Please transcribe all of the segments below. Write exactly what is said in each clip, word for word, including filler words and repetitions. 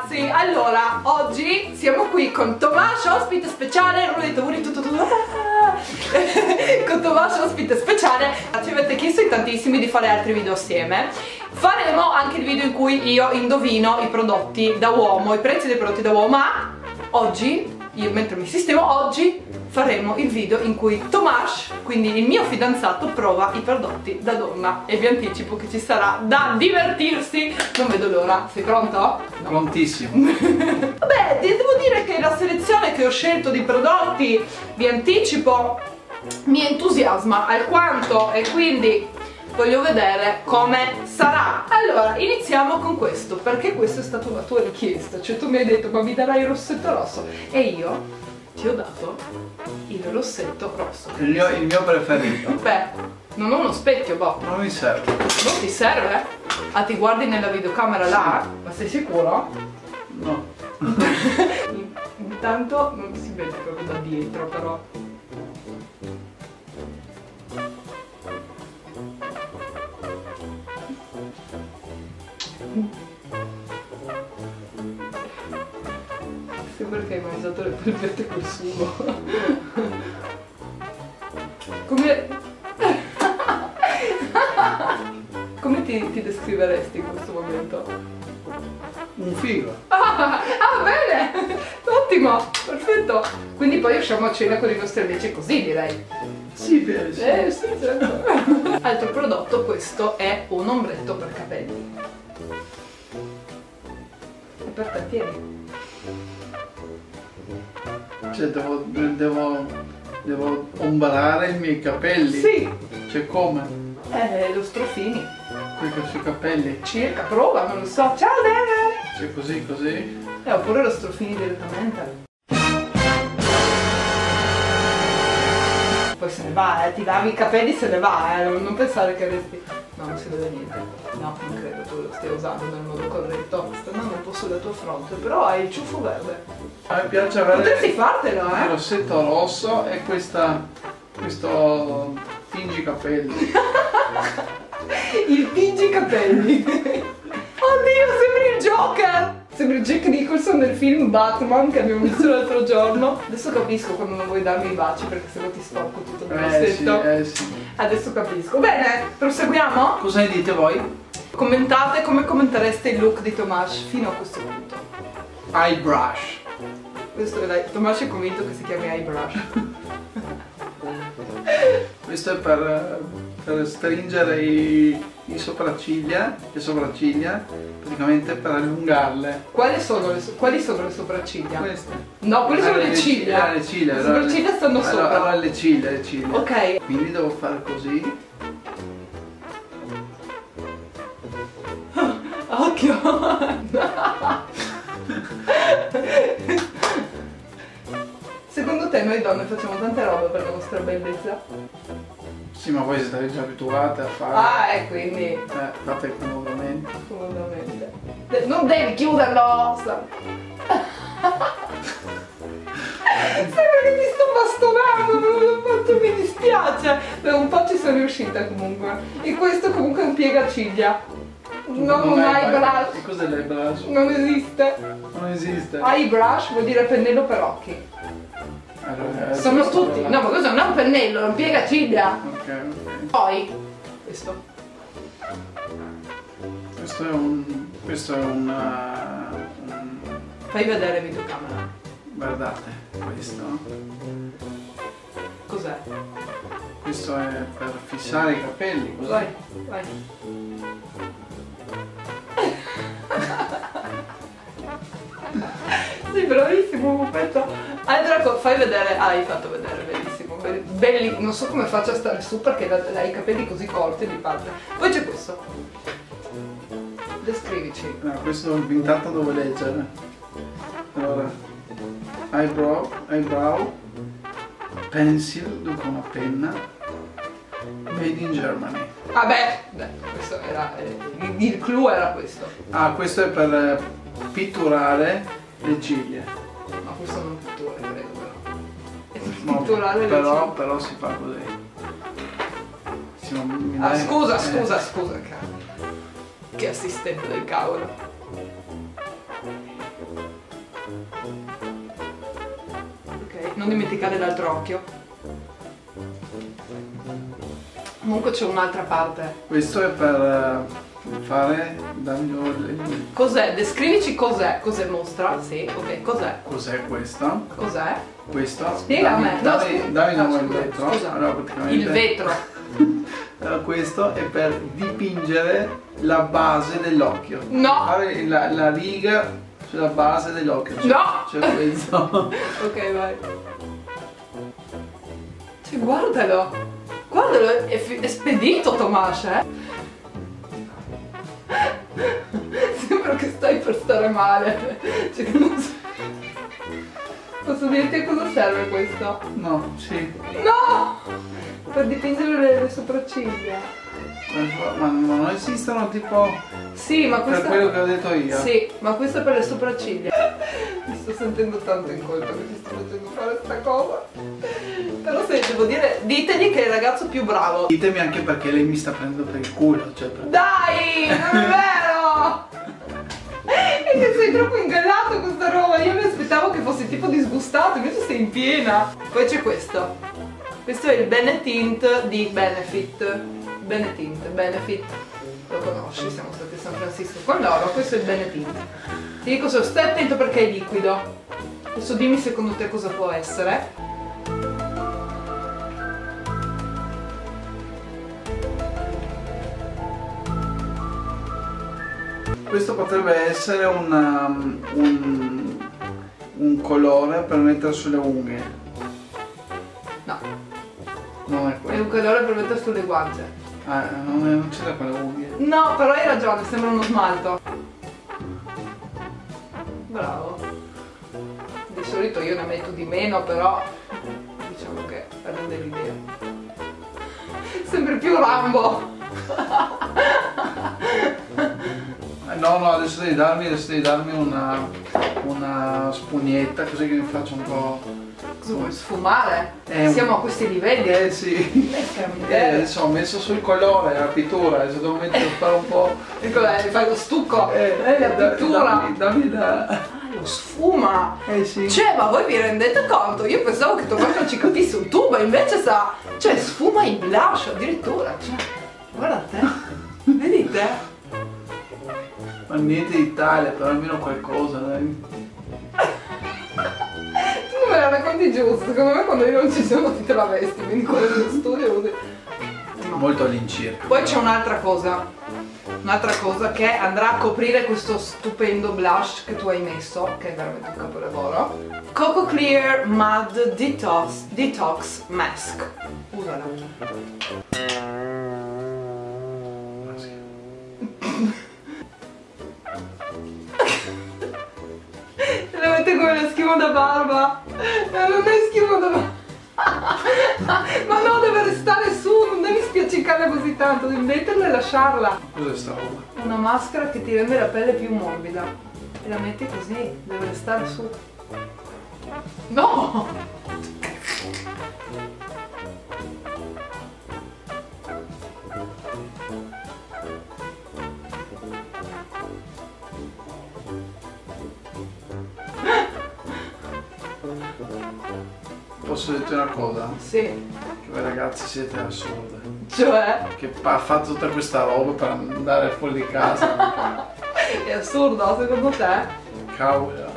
ragazzi, allora oggi siamo qui con Tomaž, ospite speciale. Con Tomaž, ospite speciale, ci avete chiesto in tantissimi di fare altri video assieme. Faremo anche il video in cui io indovino i prodotti da uomo, i prezzi dei prodotti da uomo, ma oggi, io mentre mi sistemo, oggi faremo il video in cui Tomaž, quindi il mio fidanzato, prova i prodotti da donna. E vi anticipo che ci sarà da divertirsi, non vedo l'ora. Sei pronto? No. Prontissimo. Vabbè, devo dire che la selezione che ho scelto di prodotti, vi anticipo, mi entusiasma alquanto, e quindi voglio vedere come sarà. Allora, iniziamo con questo, perché questa è stata una tua richiesta. Cioè tu mi hai detto, ma mi darai il rossetto rosso? E io ti ho dato il rossetto rosso. Il mio, il mio preferito. Beh, non ho uno specchio, boh. Non mi serve. Non ti serve? Ah, ti guardi nella videocamera là? Ma sei sicuro? No. Intanto non si vede proprio da dietro, però. Perché hai mangiato le polpette col sugo? Come... Come ti, ti descriveresti in questo momento? Un figo. Ah, ah, bene! Ottimo! Perfetto! Quindi poi usciamo a cena con i nostri amici così, direi. Sì, piace. Eh, sì, certo. Altro prodotto, questo è un ombretto per capelli. E per te, tieni. Cioè devo, devo, devo ombrare i miei capelli? Sì! Cioè come? Eh, lo strofini. Qui sui capelli? Circa, prova, non lo so. Ciao Dave! Cioè così, così? Eh, oppure lo strofini direttamente. Poi se ne va, eh, ti lavi i capelli, se ne va, eh, non pensare che resti... No, non si vede niente. No, non credo tu lo stia usando nel modo corretto. Sta andando un po' sulla tua fronte, però hai il ciuffo verde. A me piace avere... Potresti fartelo, eh? Il rossetto rosso e questa... questo... tingicapelli. Il tingicapelli. Oddio, sembri il Joker! Sembri Jack Nicholson nel film Batman che abbiamo visto l'altro giorno. Adesso capisco quando non vuoi darmi i baci, perché se no ti sporco tutto il rossetto. Eh sì, eh sì. Adesso capisco. Bene, proseguiamo? Cosa ne dite voi? Commentate come commentereste il look di Tomaž fino a questo punto. Eye brush. Questo è dai, Tomaž è convinto che si chiami eye brush. Questo è per, per stringere i, i sopracciglia, le sopracciglia, praticamente per allungarle. Quali sono le, quali sono le sopracciglia? Queste. No, quelle sono le ciglia. Le ciglia, le sopracciglia stanno sopra. Allora le ciglia, le ciglia. Ok. Quindi devo fare così. Occhio! Secondo te noi donne facciamo tante robe per la nostra bellezza? Sì, ma voi siete già abituate a fare... Ah, e quindi... Eh, fate comodamente. Comodamente. De non devi chiuderlo! Sembra che ti sto bastonando, quanto mi dispiace! Beh, un po' ci sono riuscita comunque. E questo comunque è un piegaciglia. Non un eyebrush. Cos'è l'eyebrush? Non esiste. Non esiste. Eyebrush vuol dire pennello per occhi. Allora, sono tutti. No, ma questo non è un pennello, è un piegaciglia. Ok, ok. Poi questo. Questo è un. Questo è un. Uh, un... Fai vedere videocamera. Guardate, questo. Cos'è? Questo è per fissare i capelli, cos'è? Vai, vai. Sei bravissimo, pupetto. Allora fai vedere, ah, hai fatto vedere, bellissimo, bellissimo. Non so come faccio a stare su perché hai i capelli così corti di parte. Poi c'è questo. Descrivici. No, questo intanto devo leggere. Allora, eyebrow, eyebrow, pencil, dunque una penna, made in Germany. Ah beh, beh questo era, eh, il clou era questo. Ah, questo è per pitturare le ciglia. Ma questo non pittura, credo, però. È per no, pitturare però, le ciglia. Però si fa così. Si, mi ah, scusa, scusa, scusa, caro. Che assistente del cavolo. non dimenticate l'altro occhio. Comunque c'è un'altra parte. Questo è per fare danno. Cos'è? Descrivici cos'è. Cos'è mostra? Sì, ok, cos'è? Cos'è questa? Cos'è? Questa? Spiega a me. Dammi un vetro. Allora, il vetro. Allora, questo è per dipingere la base dell'occhio. No! Fare la, la riga sulla base dell'occhio. Cioè, no! Cioè questo. Ok, vai. Cioè, guardalo. Guardalo, è, è spedito Tomaž, eh? Sembra che stai per stare male. Cioè, non so. Posso dirti a cosa serve questo? No, sì. No! Per dipingere le, le sopracciglia. Ma, ma non esistono tipo... Sì, ma questo... Per quello che ho detto io. Sì, ma questo è per le sopracciglia. Mi sto sentendo tanto in colpa che ti sto facendo fare questa cosa. Però se devo dire, ditegli che è il ragazzo più bravo. Ditemi anche perché lei mi sta prendendo per il culo, cioè per... Dai, non è vero! E che sei troppo ingallato con questa roba, io mi aspettavo che fossi tipo disgustato, invece sei in piena. Poi c'è questo. Questo è il Benetint di Benefit. Benetint, Benefit. Lo conosci, siamo stati a San Francisco con loro, questo è il Benetint. Ti dico solo, stai attento perché è liquido. Adesso dimmi secondo te cosa può essere. Questo potrebbe essere una, un, un colore per mettere sulle unghie. No. Non è quello. È un colore per mettere sulle guance. Ah, non, non c'è da quelle unghie. No, però hai ragione, sembra uno smalto. Bravo. Di solito io ne metto di meno, però diciamo che rende l'idea. Sempre più Rambo. No, no, adesso devi darmi, adesso devi darmi una, una spugnetta così che mi faccio un po'... Cosa vuoi sfumare? Eh, Siamo a questi livelli? Eh sì. Eh, adesso ho messo sul colore la pittura, adesso devo mettere fare un po'... Ecco, eh, fai lo stucco, eh, eh, la pittura. Dammi, dammi da... Ah, lo sfuma! Eh sì. Cioè, ma voi vi rendete conto? Io pensavo che Tomaž non ci capisse un tubo, invece sa... Cioè, sfuma il blush addirittura, cioè... Guarda te, vedi te? Ma niente d'Italia, però almeno qualcosa, dai. Tu me la racconti giusto, secondo me quando io non ci sono ti te la vesti, quindi quello dello studio no. Molto all'incirca. Poi c'è un'altra cosa, un'altra cosa che andrà a coprire questo stupendo blush che tu hai messo, che è veramente un capolavoro. Coco Clear Mud Detox, Detox Mask. Usala. Come lo schifo da barba, ma non è schifo da barba, ma no, deve restare su, non devi spiaccicare così tanto, devi metterla e lasciarla. Cos'è sta roba? Una maschera che ti rende la pelle più morbida e la metti così, deve restare su. No! Posso dirti una cosa? Sì. Che voi ragazzi siete assurde. Cioè? Che ha fatto tutta questa roba per andare fuori di casa. È assurdo, secondo te? Cavolo.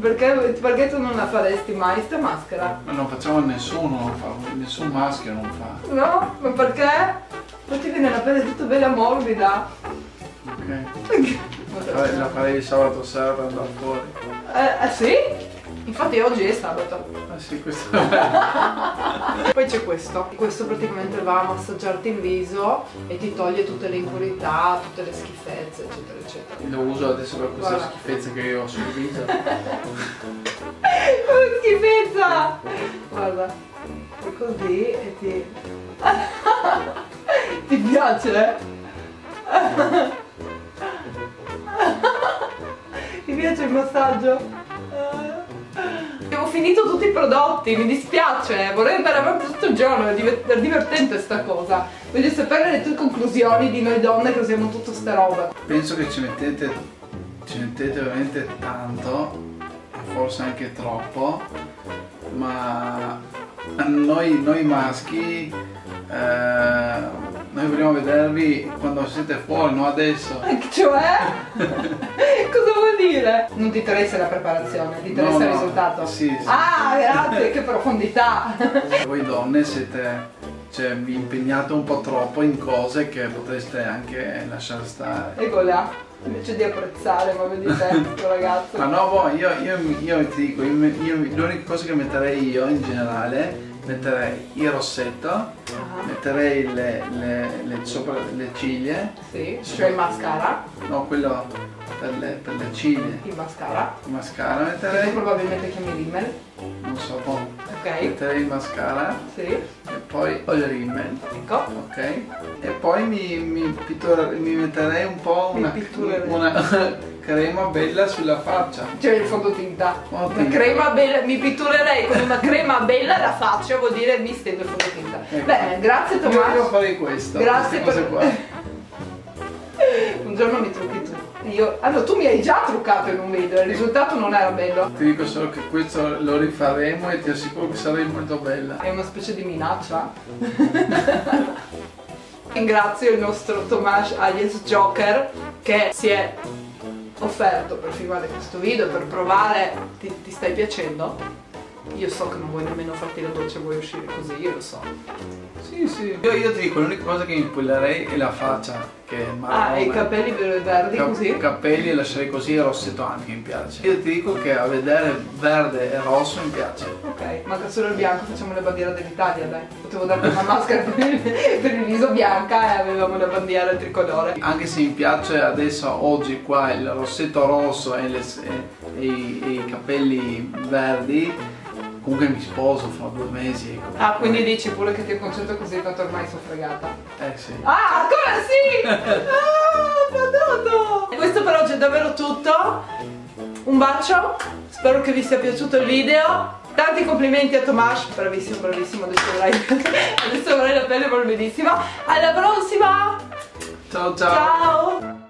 perché, perché tu non la faresti mai sta maschera? Ma non facciamo nessuno, non fa, nessun maschera non fa. No? Ma perché? Poi ti viene la pelle tutta bella morbida. Ok. Vabbè, la farei sabato sera per andare fuori. Eh, eh sì? Infatti oggi è sabato. Ah sì, questo è. Poi c'è questo. Questo praticamente va a massaggiarti il viso e ti toglie tutte le impurità, tutte le schifezze, eccetera, eccetera. Lo uso adesso per questa guarda. Schifezza che io ho sul viso. Una schifezza! Guarda, è così e ti... Ti piace? Ti piace il massaggio? Abbiamo finito tutti i prodotti, mi dispiace, vorrei andare avanti tutto il giorno, è divertente sta cosa. Voglio sapere le tue conclusioni di noi donne che usiamo tutte ste robe. Penso che ci mettete, ci mettete veramente tanto, forse anche troppo. ma noi, noi maschi eh, noi vogliamo vedervi quando siete fuori, no adesso. Cioè? Cosa vuol dire? Non ti interessa la preparazione, ti interessa no, no. il risultato? Sì, sì. Ah, grazie, che profondità! Voi donne siete... Cioè, vi impegnate un po' troppo in cose che potreste anche lasciare stare. Egola, invece di apprezzare proprio di te, questo ragazzo. Ma no, boh, io, io, io ti dico, l'unica cosa che metterei io in generale, metterei il rossetto, uh-huh. metterei le, le, le, sopra, le ciglie. Sì, cioè il mascara. No, quello per le, per le ciglie. Il mascara. Il mascara metterei. Tu probabilmente chiami Rimmel. Non so, boh. Okay. Metterei il mascara, sì. E poi ho il Rimmel, ecco. Ok, e poi mi, mi, pittura, mi metterei un po' una, una crema bella sulla faccia, cioè il fondotinta, fondotinta. Crema bella, mi pitturerei con una crema bella la faccia, vuol dire mi stendo il fondotinta, ecco. Beh, grazie Tomaž, io farei questo, grazie per... qua. Un giorno mi trucchi tu. Io, allora tu mi hai già truccato in un video, il risultato non era bello. Ti dico solo che questo lo rifaremo e ti assicuro che sarai molto bella. È una specie di minaccia. Ringrazio il nostro Tomaž Agnes Joker che si è offerto per filmare questo video, per provare. Ti, ti stai piacendo? Io so che non vuoi nemmeno farti la doccia, vuoi uscire così, io lo so. Sì, sì. Io, io ti dico, l'unica cosa che mi impollerei è la faccia. Che ah, e i capelli verdi Cap così? I capelli li lascerei così, e rossetto anche mi piace. Io ti dico che a vedere verde e rosso mi piace. Ok, manca solo il bianco, facciamo la bandiera dell'Italia, dai. Potevo darti una maschera per il, per il viso bianca e avevamo la bandiera tricolore. Anche se mi piace adesso, oggi qua, il rossetto rosso e, le, e, e, e i capelli verdi. Comunque mi sposo fra due mesi. Ah, quindi dici pure che ti ho concetto così tanto ormai sono fregata. Eh sì. Ah, ancora sì! Ah, patato! E questo per oggi è davvero tutto. Un bacio, spero che vi sia piaciuto il video. Tanti complimenti a Tomaž, bravissimo, bravissimo, adesso avrai, adesso avrai la pelle morbidissima. Alla prossima! Ciao ciao! Ciao!